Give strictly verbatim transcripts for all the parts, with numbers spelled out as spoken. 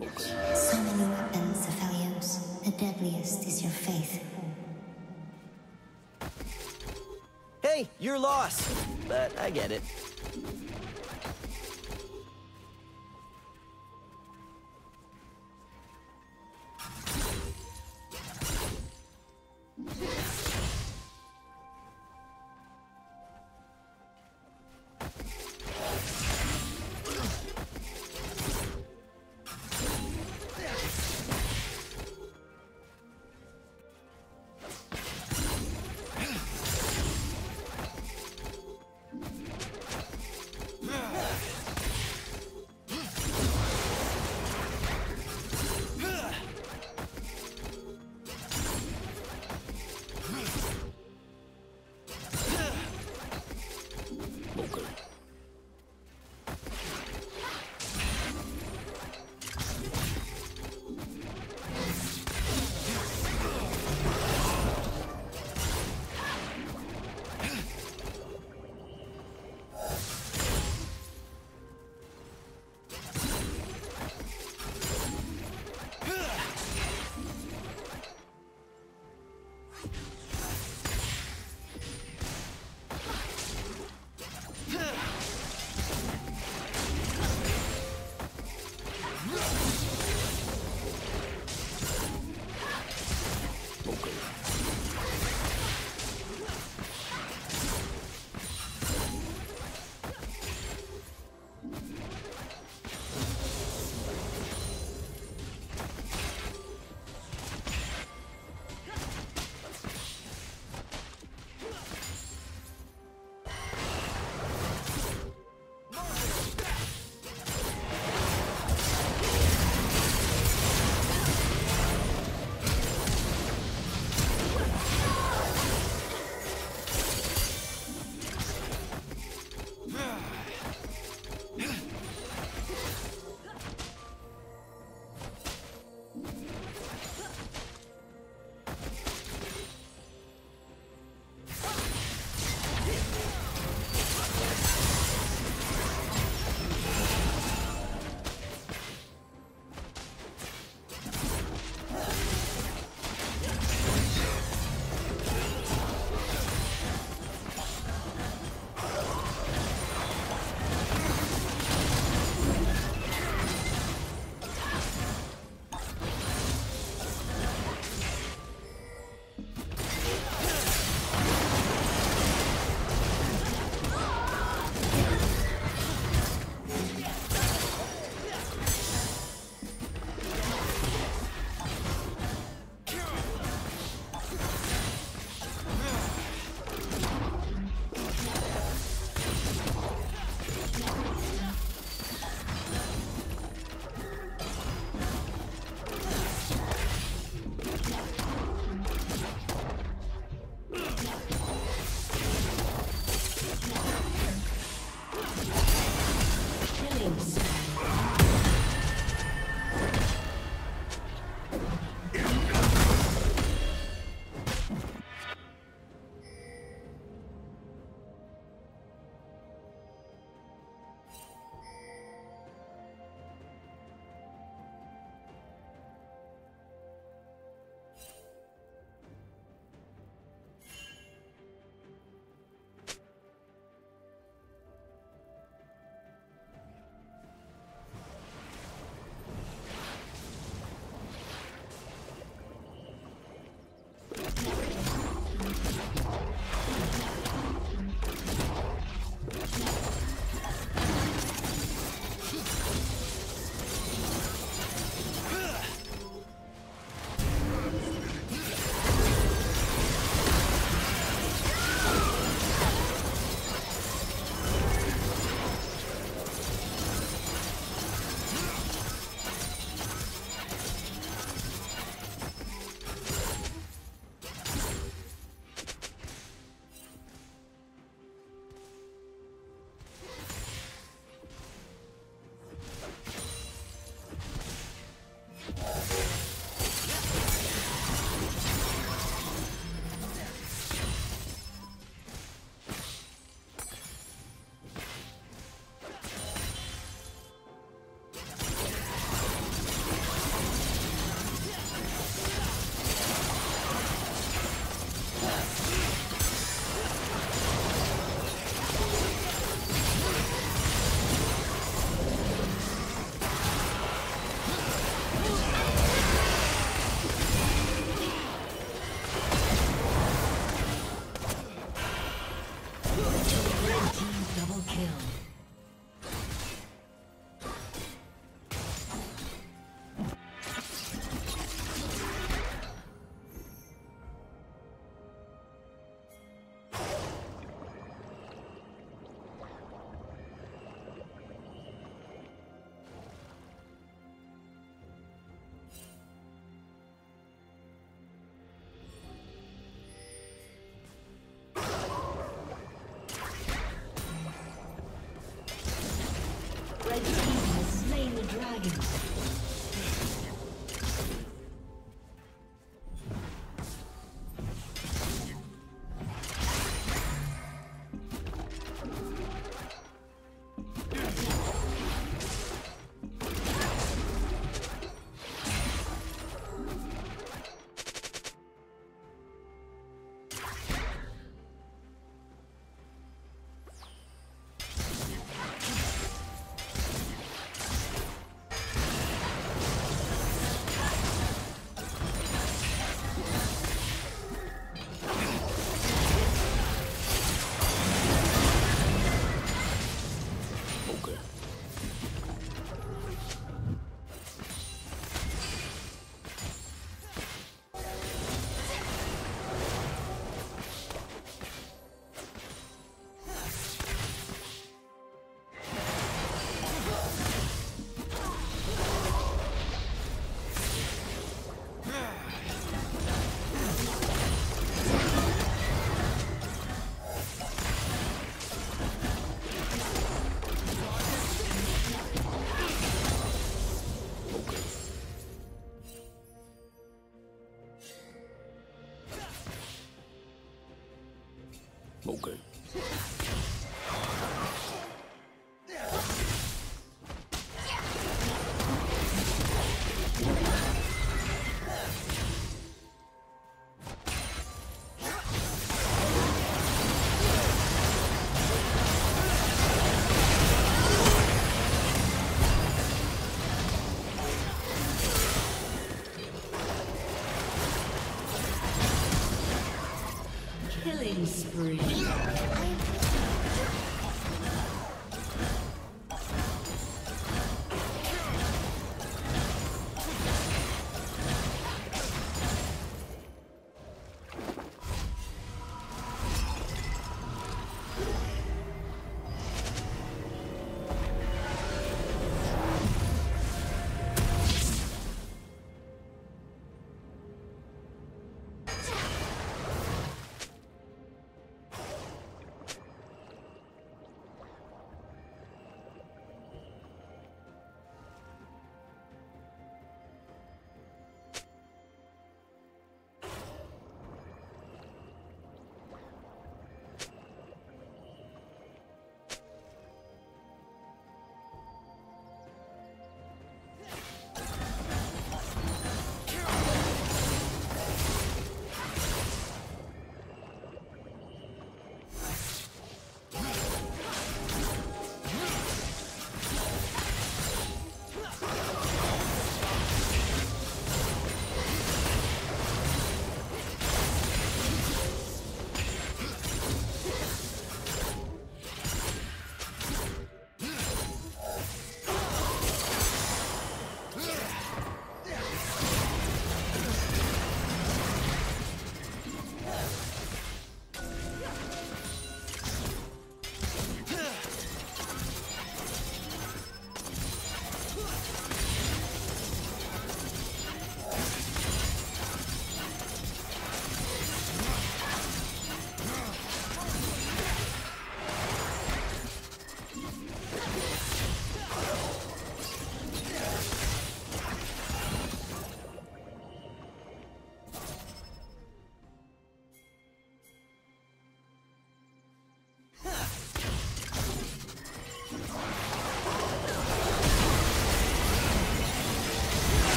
book. Summoning weapons, Aphelios. The deadliest is your faith. Hey, you're lost, but I get it.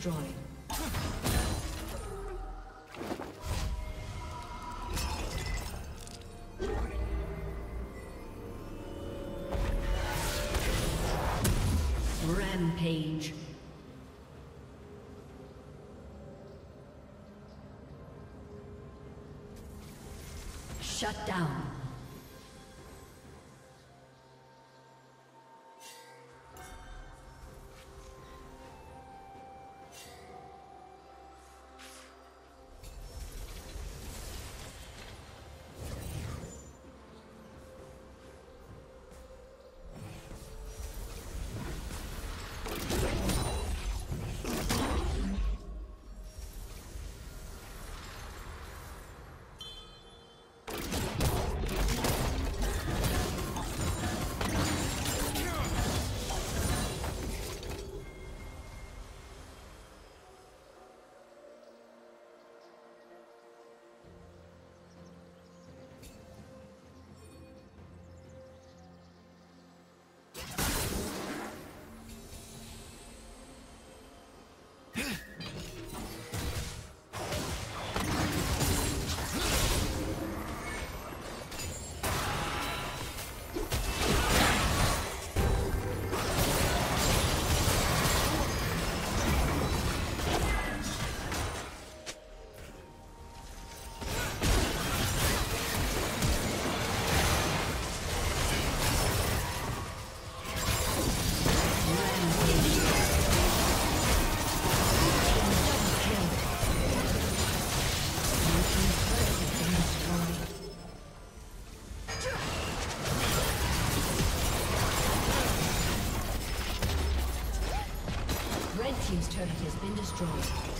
Drawing. Rampage. Shut down. Team's turret has been destroyed.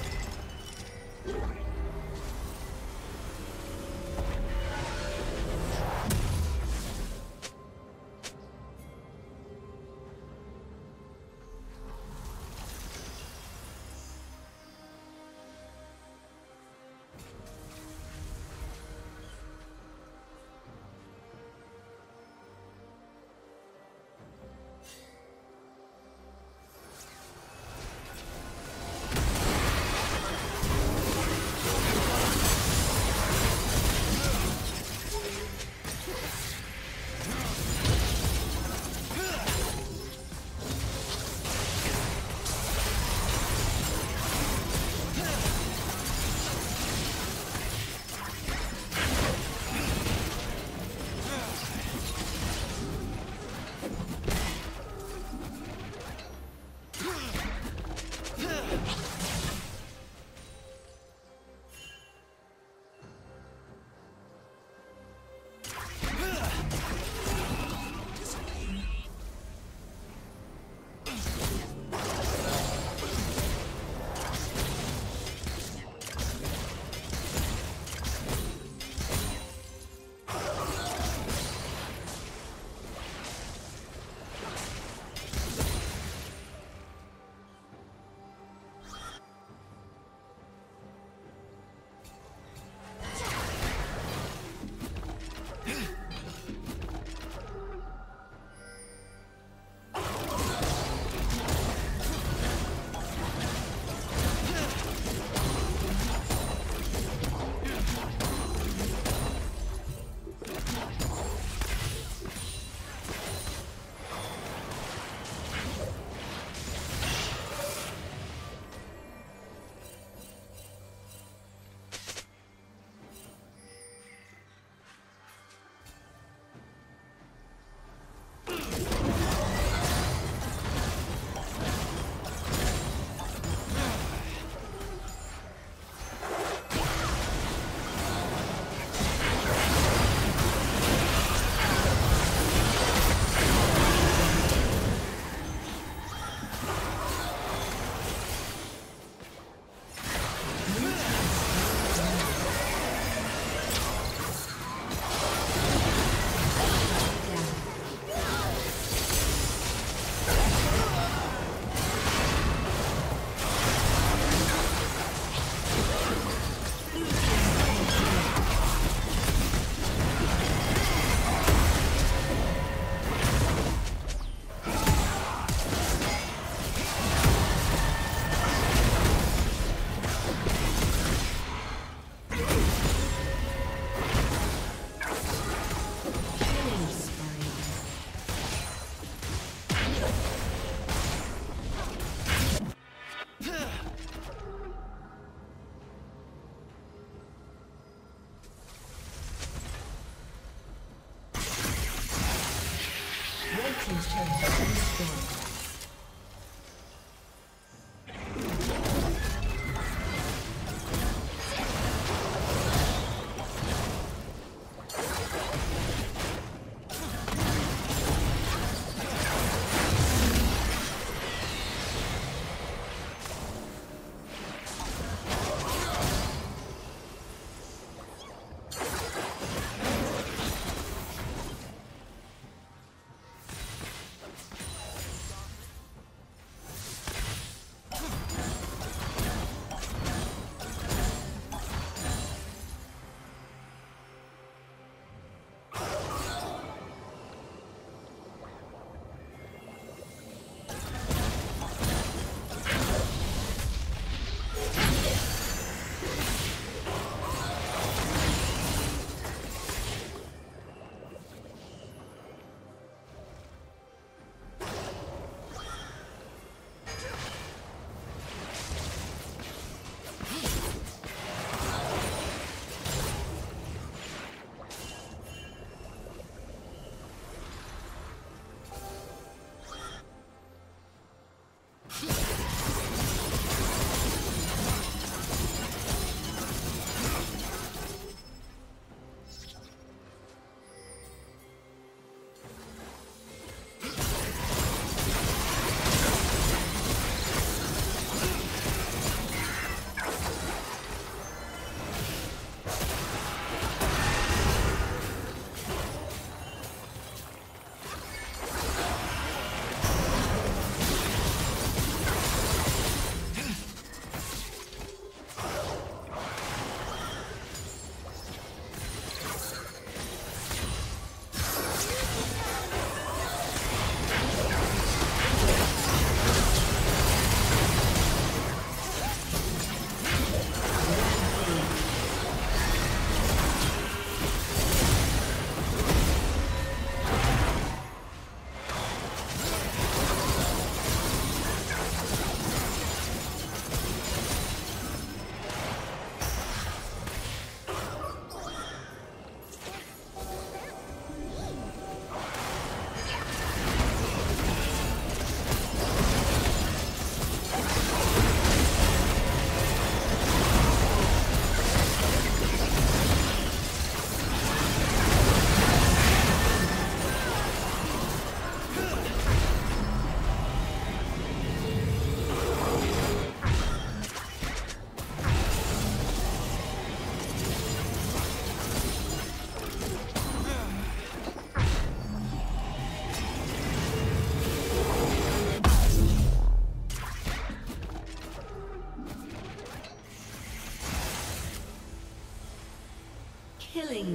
Killing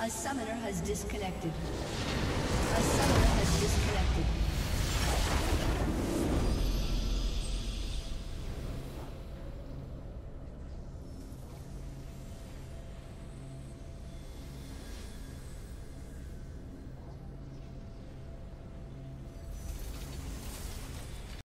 A summoner has disconnected. A summoner has disconnected.